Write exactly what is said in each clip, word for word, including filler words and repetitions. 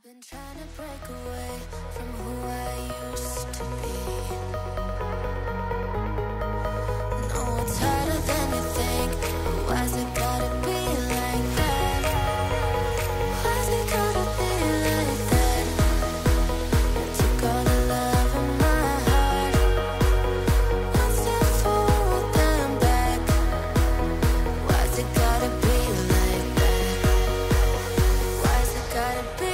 I've been trying to break away from who I used to be. No, it's harder than you think. Why's it gotta be like that? Why's it gotta be like that? I took all the love in my heart, one step forward then back. Why's it gotta be like that? Why's it gotta be?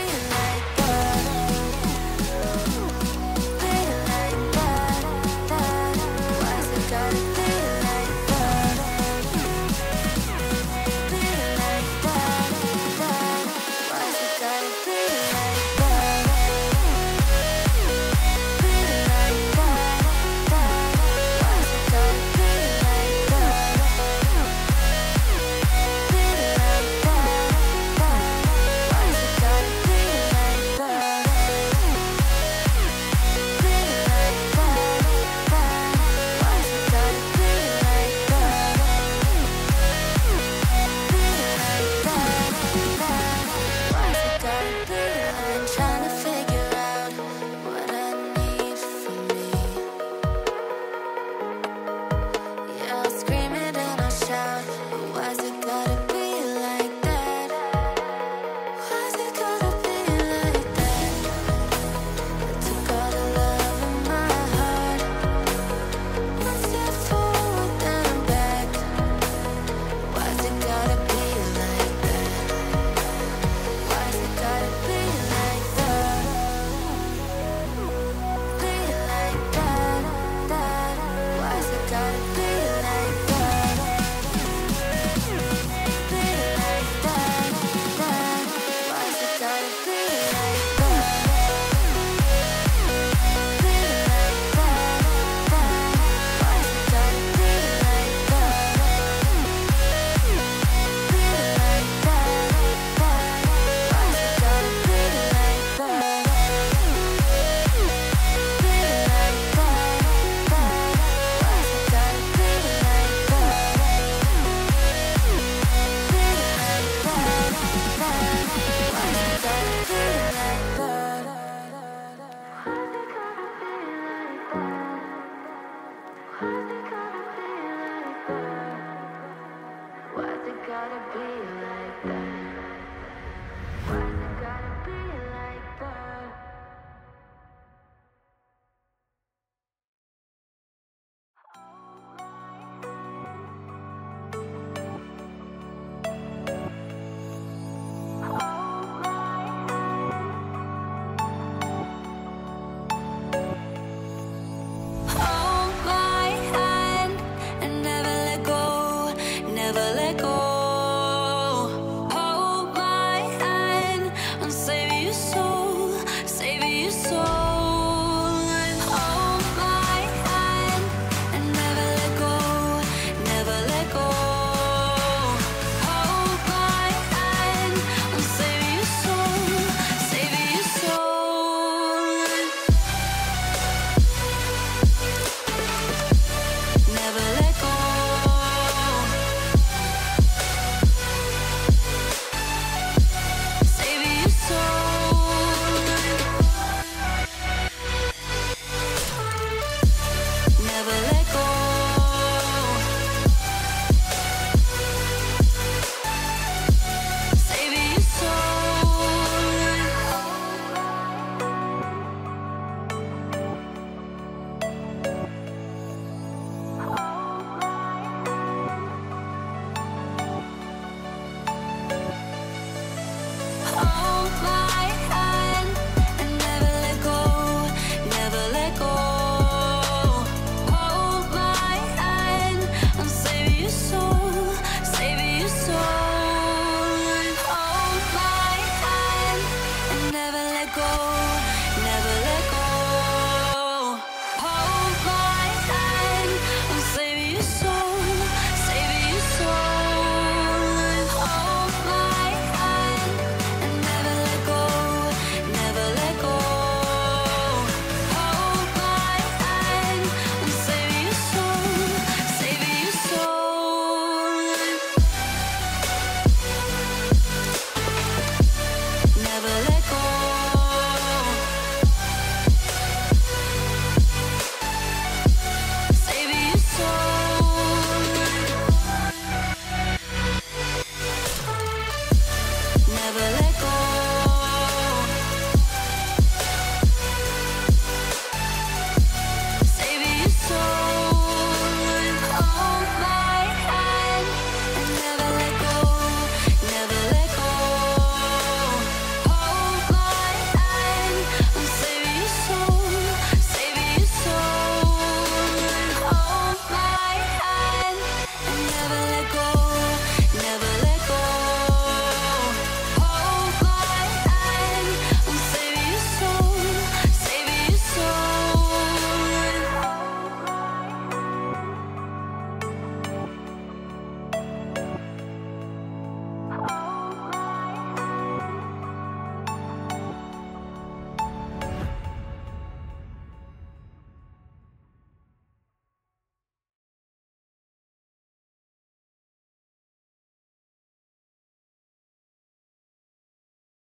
Never let go.